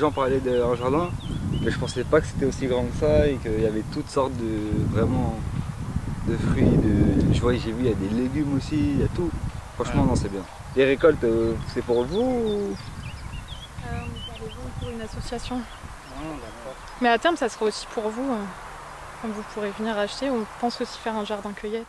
gens parlaient d'un jardin, mais je pensais pas que c'était aussi grand que ça et qu'il y avait toutes sortes de vraiment de fruits, de, je vois, j'ai vu il y a des légumes aussi, il y a tout. Franchement, non, c'est bien. Les récoltes, c'est pour vous ou... On les vend pour une association. Non, d'accord. Mais à terme, ça sera aussi pour vous. Quand vous pourrez venir acheter, on pense aussi faire un jardin cueillette.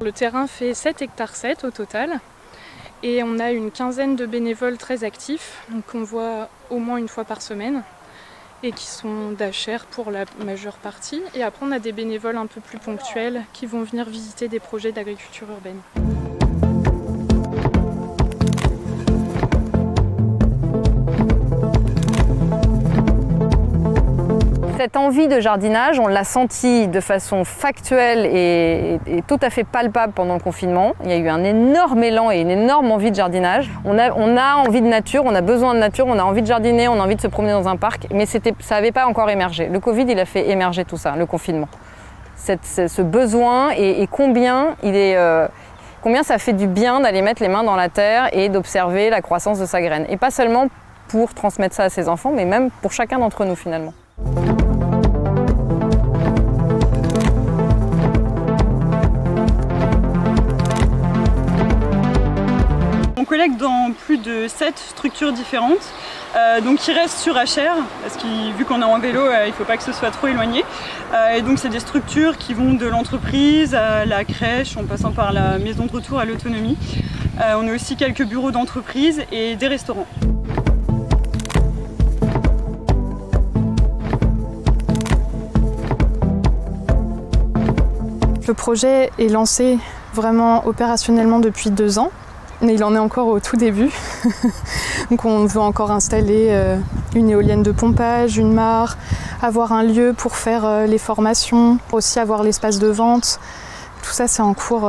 Le terrain fait 7 hectares 7 au total et on a une quinzaine de bénévoles très actifs, donc on voit au moins une fois par semaine et qui sont d'Achères pour la majeure partie. Et après on a des bénévoles un peu plus ponctuels qui vont venir visiter des projets d'agriculture urbaine. Cette envie de jardinage, on l'a sentie de façon factuelle et tout à fait palpable pendant le confinement. Il y a eu un énorme élan et une énorme envie de jardinage. On a envie de nature, on a besoin de nature, on a envie de jardiner, on a envie de se promener dans un parc, mais ça n'avait pas encore émergé. Le Covid, il a fait émerger tout ça, le confinement. Ce besoin et combien il est... combien ça fait du bien d'aller mettre les mains dans la terre et d'observer la croissance de sa graine. Et pas seulement pour transmettre ça à ses enfants, mais même pour chacun d'entre nous finalement. On collecte dans plus de 7 structures différentes, donc qui restent sur Achères, parce que vu qu'on est en vélo, il ne faut pas que ce soit trop éloigné. Et donc c'est des structures qui vont de l'entreprise à la crèche, en passant par la maison de retour à l'autonomie. On a aussi quelques bureaux d'entreprise et des restaurants. Le projet est lancé vraiment opérationnellement depuis 2 ans. Mais il en est encore au tout début, donc on veut encore installer une éolienne de pompage, une mare, avoir un lieu pour faire les formations, aussi avoir l'espace de vente. Tout ça c'est en cours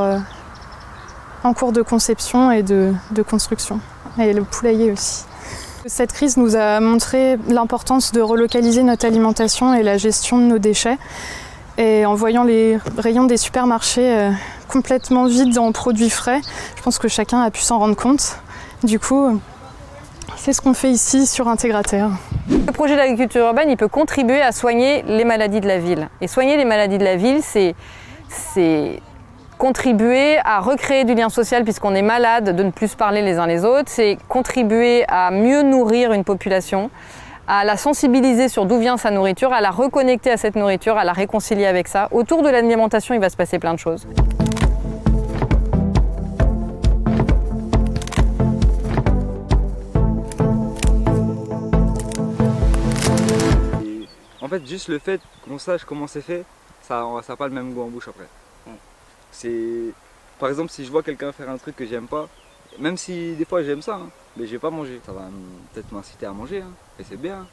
de conception et de construction. Et le poulailler aussi. Cette crise nous a montré l'importance de relocaliser notre alimentation et la gestion de nos déchets. Et en voyant les rayons des supermarchés complètement vides en produits frais, je pense que chacun a pu s'en rendre compte. Du coup, c'est ce qu'on fait ici sur Intégraterre. Le projet d'agriculture urbaine, il peut contribuer à soigner les maladies de la ville. Et soigner les maladies de la ville, c'est contribuer à recréer du lien social puisqu'on est malade de ne plus parler les uns les autres. C'est contribuer à mieux nourrir une population, à la sensibiliser sur d'où vient sa nourriture, à la reconnecter à cette nourriture, à la réconcilier avec ça. Autour de l'alimentation, il va se passer plein de choses. Et en fait, juste le fait qu'on sache comment c'est fait, ça n'a pas le même goût en bouche après. Par exemple, si je vois quelqu'un faire un truc que j'aime pas, même si des fois j'aime ça, hein, mais je vais pas manger. Ça va peut-être m'inciter à manger, hein, et c'est bien.